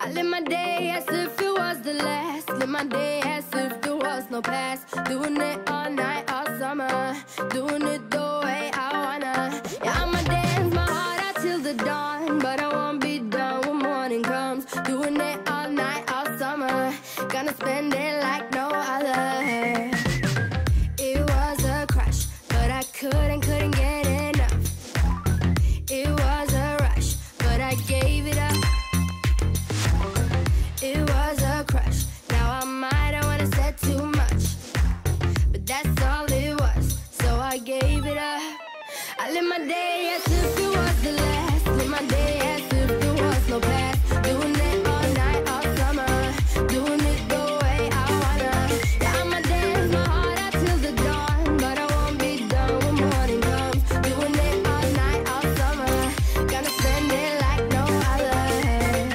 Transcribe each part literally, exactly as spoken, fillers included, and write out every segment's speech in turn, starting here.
I live my day as if it was the last. Live my day as if there was no past. Doing it all night, all summer. Doing it the way I wanna. Yeah, I'ma dance my heart out till the dawn, but I won't be done when morning comes. Doing it all night, all summer. Gonna spend it like no other. It was a crush, but I couldn't, couldn't get enough. It was a rush, but I gave it up. It was a crush. Now I might, I wanna say too much, but that's all it was, so I gave it up. I live my day as if it was the last. Live my day as if there was no past. Doing it all night, all summer. Doing it the way I wanna. Yeah, I'ma dance my heart out till the dawn, but I won't be done when morning comes. Doing it all night, all summer. Gonna spend it like no other.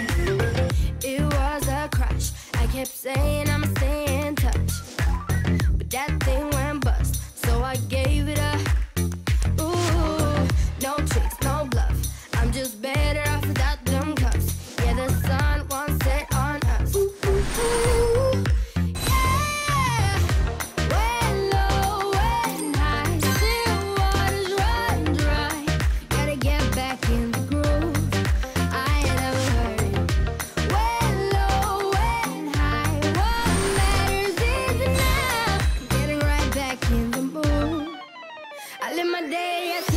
It was crush. I kept saying I'ma stay in touch, but that thing went bust, so I gave it up. Ooh, no tricks, no bluff. I'm just better off without them cuffs. Yeah, the sun won't set on us. Ooh, ooh, ooh. My day as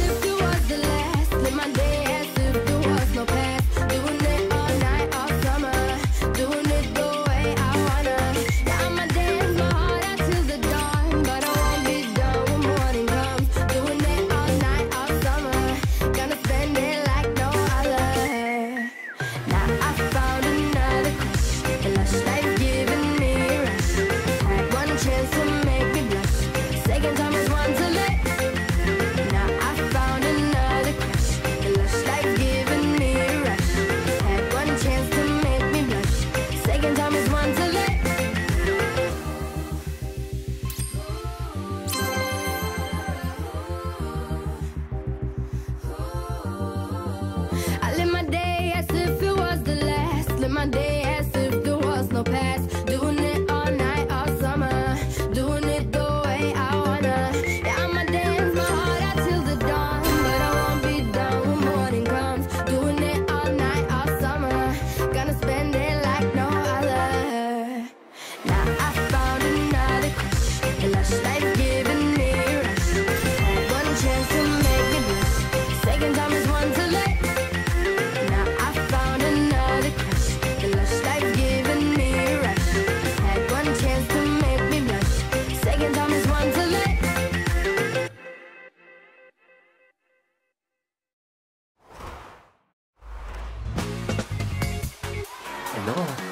if there was no past. Doing it all night, all summer. Doing it the way I wanna. Yeah, I'ma dance my heart out till the dawn, but I won't be done when morning comes. Doing it all night, all summer. Gonna spend it like no other. Now I found another crush. The lush life giving me a rush. Had one chance to make me blush. Second time is one to let. Now I found another crush. The lush life giving me a rush. Had one chance to make me blush. Second time is one to let. Hello.